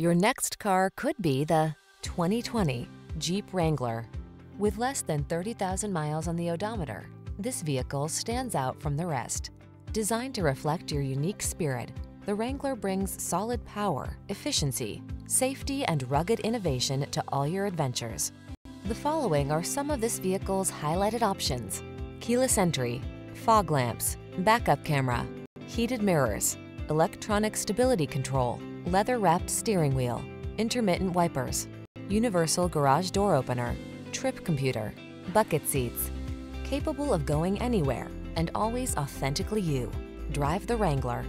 Your next car could be the 2020 Jeep Wrangler. With less than 30,000 miles on the odometer, this vehicle stands out from the rest. Designed to reflect your unique spirit, the Wrangler brings solid power, efficiency, safety, and rugged innovation to all your adventures. The following are some of this vehicle's highlighted options: keyless entry, fog lamps, backup camera, heated mirrors, electronic stability control, leather-wrapped steering wheel, intermittent wipers, universal garage door opener, trip computer, bucket seats. Capable of going anywhere and always authentically you. Drive the Wrangler.